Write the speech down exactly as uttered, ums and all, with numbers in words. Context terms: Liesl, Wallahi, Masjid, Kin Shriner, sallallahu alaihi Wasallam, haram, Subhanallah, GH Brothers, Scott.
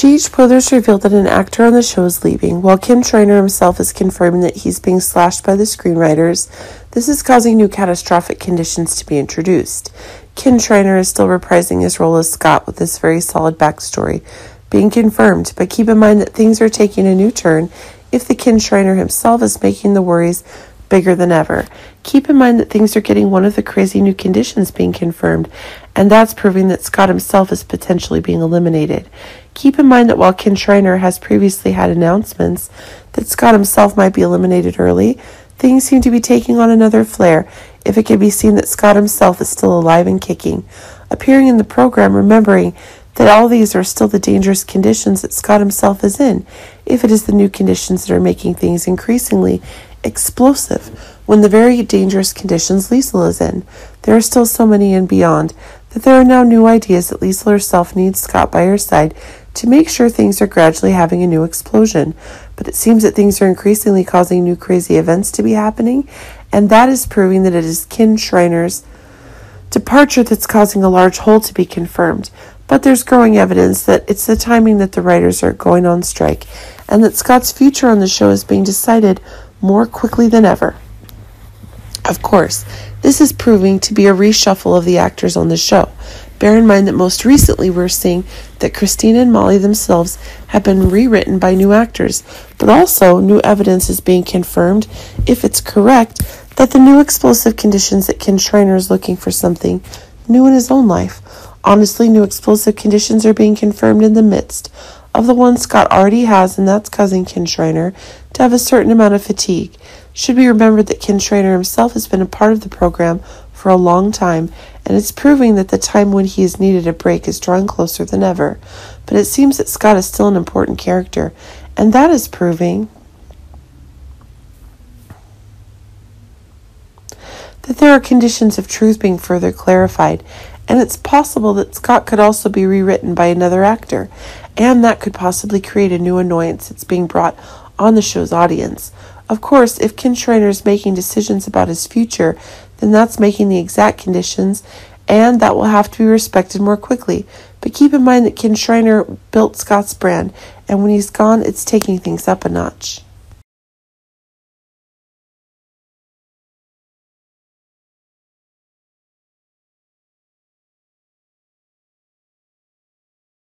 G H Brothers revealed that an actor on the show is leaving, while Kin Shriner himself is confirming that he's being slashed by the screenwriters. This is causing new catastrophic conditions to be introduced. Kin Shriner is still reprising his role as Scott with this very solid backstory being confirmed, but keep in mind that things are taking a new turn if the Kin Shriner himself is making the worries bigger than ever. Keep in mind that things are getting one of the crazy new conditions being confirmed, and that's proving that Scott himself is potentially being eliminated. Keep in mind that while Kin Shriner has previously had announcements that Scott himself might be eliminated early, things seem to be taking on another flare if it can be seen that Scott himself is still alive and kicking. Appearing in the program, remembering that all these are still the dangerous conditions that Scott himself is in, if it is the new conditions that are making things increasingly explosive when the very dangerous conditions Liesl is in. There are still so many and beyond that there are now new ideas that Liesl herself needs Scott by her side to make sure things are gradually having a new explosion. But it seems that things are increasingly causing new crazy events to be happening, and that is proving that it is Kin Shriner's departure that's causing a large hole to be confirmed. But there's growing evidence that it's the timing that the writers are going on strike, and that Scott's future on the show is being decided more quickly than ever. Of course, this is proving to be a reshuffle of the actors on the show. Bear in mind that most recently we're seeing that Christina and Molly themselves have been rewritten by new actors, but also new evidence is being confirmed, if it's correct, that the new explosive conditions that Kin Shriner is looking for something new in his own life. Honestly, new explosive conditions are being confirmed in the midst of the one Scott already has, and that's causing Kin Shriner to have a certain amount of fatigue. Should be remembered that Kin Shriner himself has been a part of the program for a long time, and it's proving that the time when he has needed a break is drawing closer than ever. But it seems that Scott is still an important character, and that is proving that there are conditions of truth being further clarified, and it's possible that Scott could also be rewritten by another actor, and that could possibly create a new annoyance that's being brought on the show's audience. Of course, if Kin Shriner is making decisions about his future, then that's making the exact conditions, and that will have to be respected more quickly. But keep in mind that Kin Shriner built Scott's brand, and when he's gone, it's taking things up a notch.